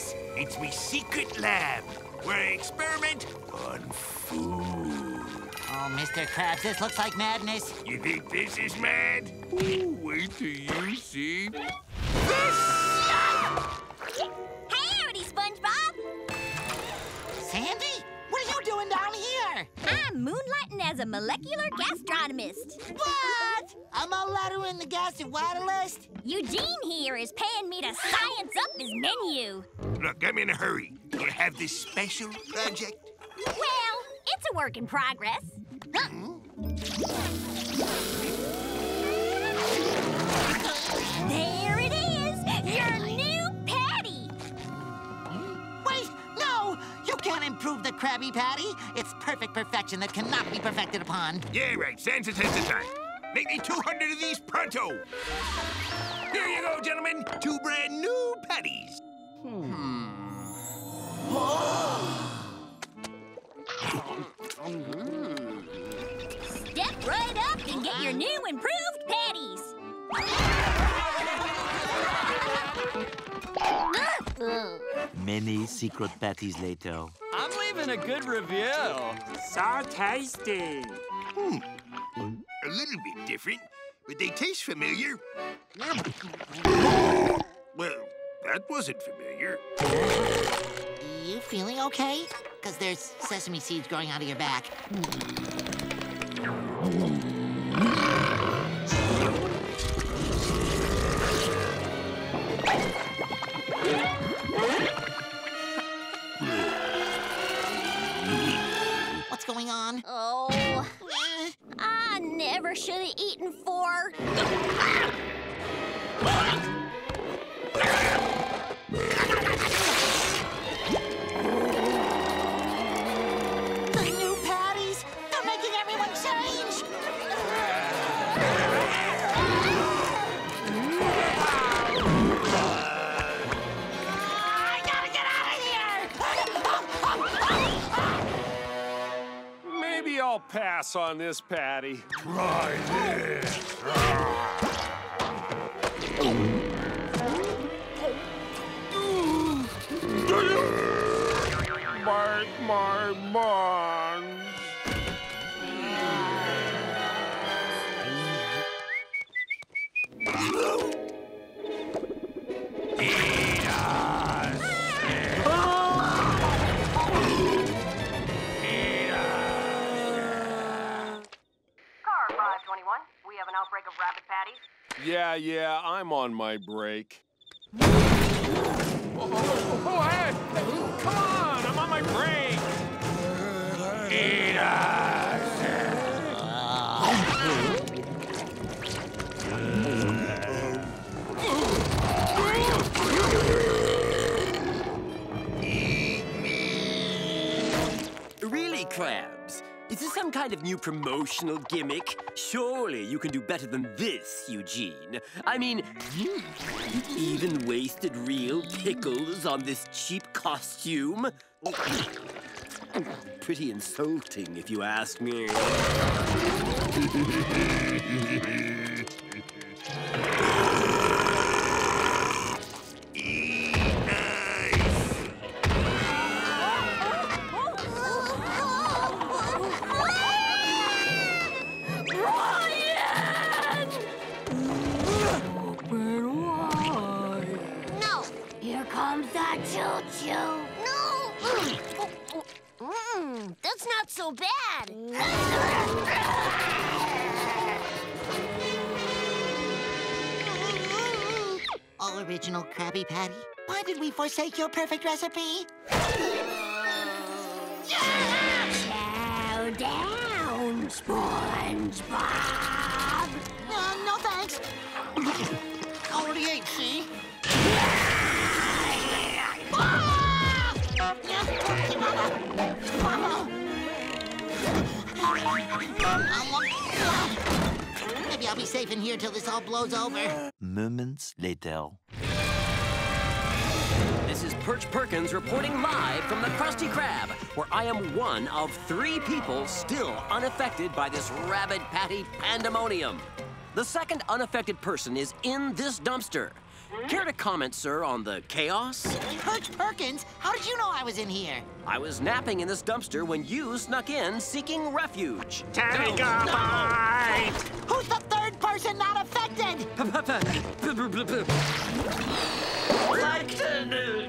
place. It's me secret lab, where I experiment on food. Oh, Mr. Krabs, this looks like madness. You think this is mad? Ooh, wait till you see this! Hey, howdy, SpongeBob. Sandy, what are you doing down here? I'm moonlighting as a molecular gastronomist. What? I'm out louder in the gas and water list? Eugene here is paying me to science up his menu. Look, I'm in a hurry. You have this special project? Well, it's a work in progress. Huh. There it is! Your new patty! Wait, no! You can't improve the Krabby Patty. It's perfect perfection that cannot be perfected upon. Yeah, right. Sansa says the time. Make me 200 of these pronto! Here you go, gentlemen. 2 brand new patties. Step right up and get your new improved patties. Many secret patties later. I'm leaving a good review. So tasty. A little bit different, but they taste familiar. Well, that wasn't familiar. You feeling okay? Because there's sesame seeds growing out of your back. What's going on? Oh, I never should have eaten 4. Pass on this patty. Try this. Bark my buns. Eat us. Outbreak of rabbit patties? Yeah, I'm on my break. Hey, come on, I'm on my break. Eat us. Eat me. Really, Krabs? Is this some kind of new promotional gimmick? Surely you can do better than this, Eugene. I mean, you even wasted real pickles on this cheap costume? Pretty insulting, if you ask me. That's not so bad. All original Krabby Patty, why did we forsake your perfect recipe? Chow down, SpongeBob. No thanks. Already ate, see? Maybe I'll be safe in here till this all blows over. Moments later. This is Perch Perkins reporting live from the Krusty Krab, where I am one of 3 people still unaffected by this rabbit patty pandemonium. The second unaffected person is in this dumpster. Care to comment, sir, on the chaos? Perch Perkins, how did you know I was in here? I was napping in this dumpster when you snuck in seeking refuge. Take a bite! Who's the third person not affected? Like the news.